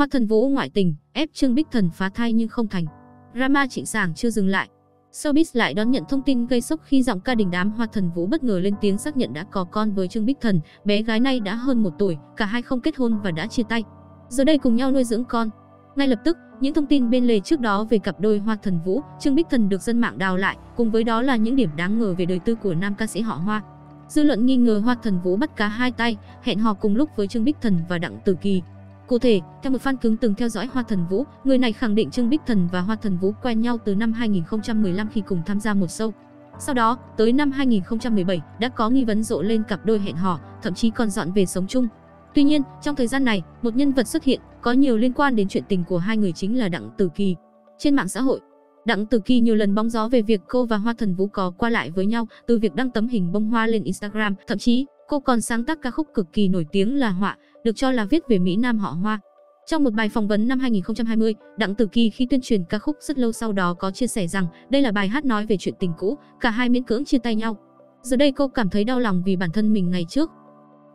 Hoa Thần Vũ ngoại tình, ép Trương Bích Thần phá thai nhưng không thành. Drama Trịnh Sảng chưa dừng lại. Showbiz lại đón nhận thông tin gây sốc khi giọng ca đình đám Hoa Thần Vũ bất ngờ lên tiếng xác nhận đã có con với Trương Bích Thần. Bé gái này đã hơn 1 tuổi, cả hai không kết hôn và đã chia tay. Giờ đây cùng nhau nuôi dưỡng con. Ngay lập tức, những thông tin bên lề trước đó về cặp đôi Hoa Thần Vũ, Trương Bích Thần được dân mạng đào lại, cùng với đó là những điểm đáng ngờ về đời tư của nam ca sĩ họ Hoa. Dư luận nghi ngờ Hoa Thần Vũ bắt cá hai tay, hẹn hò cùng lúc với Trương Bích Thần và Đặng Tử Kỳ. Cụ thể, theo một fan cứng từng theo dõi Hoa Thần Vũ, người này khẳng định Trương Bích Thần và Hoa Thần Vũ quen nhau từ năm 2015 khi cùng tham gia một show. Sau đó, tới năm 2017, đã có nghi vấn rộ lên cặp đôi hẹn hò, thậm chí còn dọn về sống chung. Tuy nhiên, trong thời gian này, một nhân vật xuất hiện có nhiều liên quan đến chuyện tình của hai người chính là Đặng Tử Kỳ. Trên mạng xã hội, Đặng Tử Kỳ nhiều lần bóng gió về việc cô và Hoa Thần Vũ có qua lại với nhau, từ việc đăng tấm hình bông hoa lên Instagram, thậm chí cô còn sáng tác ca khúc cực kỳ nổi tiếng là Họa, được cho là viết về mỹ nam họ Hoa. Trong một bài phỏng vấn năm 2020, Đặng Tử Kỳ khi tuyên truyền ca khúc rất lâu sau đó có chia sẻ rằng đây là bài hát nói về chuyện tình cũ, cả hai miễn cưỡng chia tay nhau. Giờ đây cô cảm thấy đau lòng vì bản thân mình ngày trước.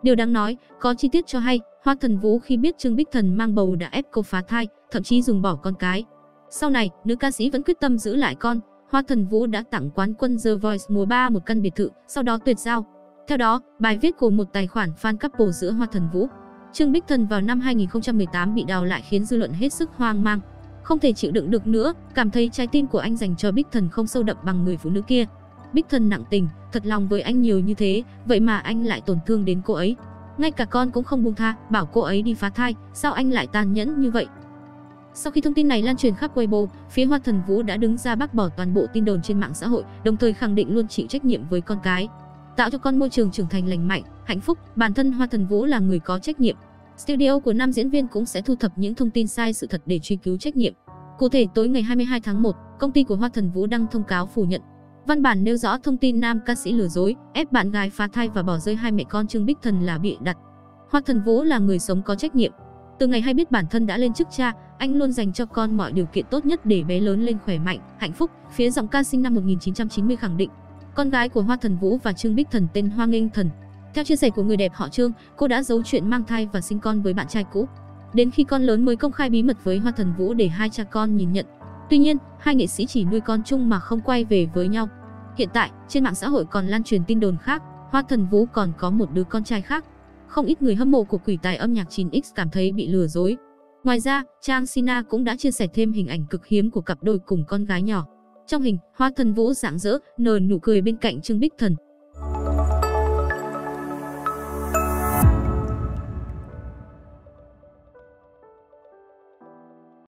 Điều đáng nói, có chi tiết cho hay, Hoa Thần Vũ khi biết Trương Bích Thần mang bầu đã ép cô phá thai, thậm chí dùng bỏ con cái. Sau này, nữ ca sĩ vẫn quyết tâm giữ lại con. Hoa Thần Vũ đã tặng quán quân The Voice mùa 3 một căn biệt thự, sau đó tuyệt giao. Theo đó, bài viết của một tài khoản fan couple giữa Hoa Thần Vũ, Trương Bích Thần vào năm 2018 bị đào lại khiến dư luận hết sức hoang mang. Không thể chịu đựng được nữa, cảm thấy trái tim của anh dành cho Bích Thần không sâu đậm bằng người phụ nữ kia. Bích Thần nặng tình, thật lòng với anh nhiều như thế, vậy mà anh lại tổn thương đến cô ấy. Ngay cả con cũng không buông tha, bảo cô ấy đi phá thai, sao anh lại tàn nhẫn như vậy? Sau khi thông tin này lan truyền khắp Weibo, phía Hoa Thần Vũ đã đứng ra bác bỏ toàn bộ tin đồn trên mạng xã hội, đồng thời khẳng định luôn chịu trách nhiệm với con cái. Tạo cho con môi trường trưởng thành lành mạnh, hạnh phúc, bản thân Hoa Thần Vũ là người có trách nhiệm. Studio của nam diễn viên cũng sẽ thu thập những thông tin sai sự thật để truy cứu trách nhiệm. Cụ thể, tối ngày 22 tháng 1, công ty của Hoa Thần Vũ đăng thông cáo phủ nhận. Văn bản nêu rõ thông tin nam ca sĩ lừa dối, ép bạn gái phá thai và bỏ rơi hai mẹ con Trương Bích Thần là bịa đặt. Hoa Thần Vũ là người sống có trách nhiệm. Từ ngày hay biết bản thân đã lên chức cha, anh luôn dành cho con mọi điều kiện tốt nhất để bé lớn lên khỏe mạnh, hạnh phúc. Phía giọng ca sinh năm 1990 khẳng định. Con gái của Hoa Thần Vũ và Trương Bích Thần tên Hoa Nghinh Thần. Theo chia sẻ của người đẹp họ Trương, cô đã giấu chuyện mang thai và sinh con với bạn trai cũ. Đến khi con lớn mới công khai bí mật với Hoa Thần Vũ để hai cha con nhìn nhận. Tuy nhiên, hai nghệ sĩ chỉ nuôi con chung mà không quay về với nhau. Hiện tại, trên mạng xã hội còn lan truyền tin đồn khác, Hoa Thần Vũ còn có một đứa con trai khác. Không ít người hâm mộ của quỷ tài âm nhạc 9X cảm thấy bị lừa dối. Ngoài ra, Trang Sina cũng đã chia sẻ thêm hình ảnh cực hiếm của cặp đôi cùng con gái nhỏ. Trong hình, Hoa Thần Vũ rạng rỡ, nở nụ cười bên cạnh Trương Bích Thần.